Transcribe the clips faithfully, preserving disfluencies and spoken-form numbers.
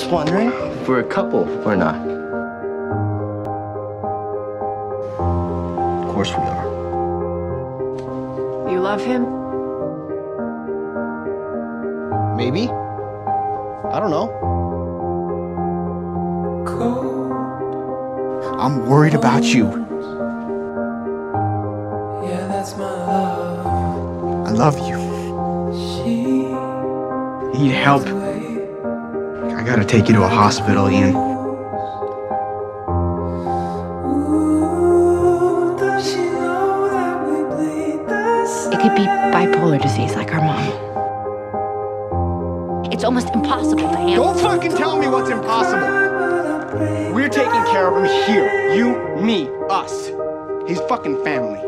Just wondering if we're a couple or not. Of course we are. You love him? Maybe. I don't know. Cold. I'm worried about you. Yeah, that's my love. I love you. She need help. I gotta take you to a hospital, Ian. It could be bipolar disease like our mom. It's almost impossible to handle. Don't fucking tell me what's impossible. We're taking care of him here. You, me, us. He's fucking family.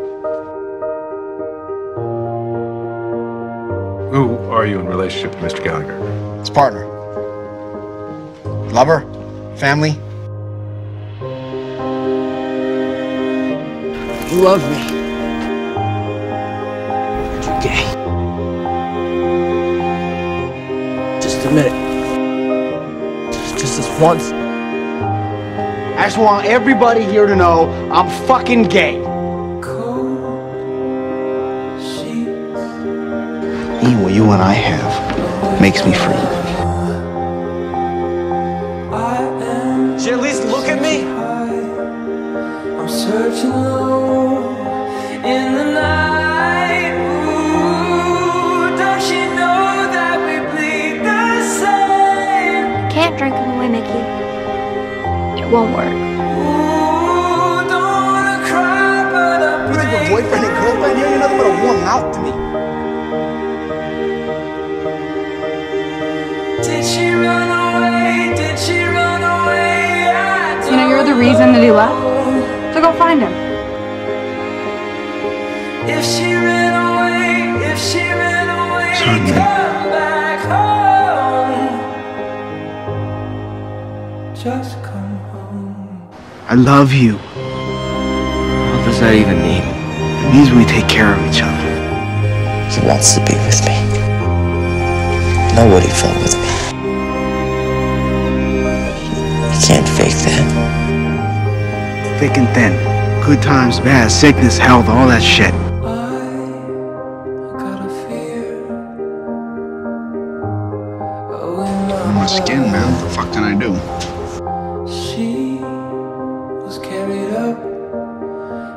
Who are you in relationship to Mister Gallagher? His partner. Lover, family. You love me. But you're gay. Just admit it. Just this once. I just want everybody here to know I'm fucking gay. Ian, what you and I have makes me free. Did you at least look at me? I'm searching low in the night. Ooh, don't you know that we bleed the same? Can't drink them away, Mickey. It won't work. Ooh, don't cry, but I break. You think a boyfriend and girlfriend here, you're nothing but a warm mouth to me. Did she run away? Did she run away? You know, you're the reason that he left, so go find him. If she ran away, if she ran away, come back home. Just come home. I love you. What does that even mean? It means we take care of each other. He wants to be with me. Nobody felt with me. Can't fake that. Thick and thin. Good times, bad, sickness, health, all that shit. I'm my skin, man. What the fuck can I do? She was carried up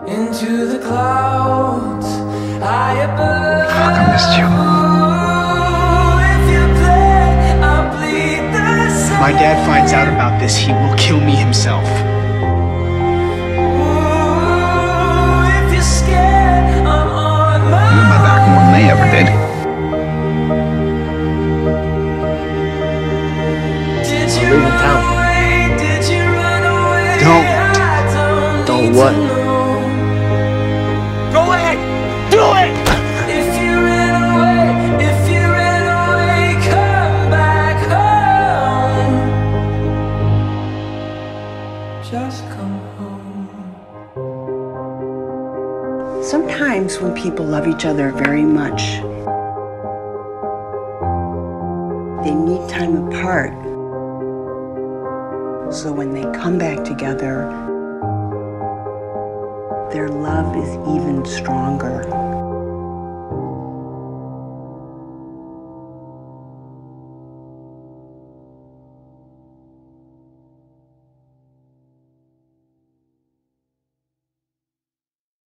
into the clouds. I above. Fuck, I missed you. If my dad finds out about this, he will kill me himself. Ooh, if you're scared, I'm on my own. You got my back more than they ever did. Did you run away? Did you run away? Don't. Don't what? Go ahead. Do it. If you ran away, if you ran away, come back home. Just come home. Sometimes when people love each other very much, they need time apart. So when they come back together, their love is even stronger.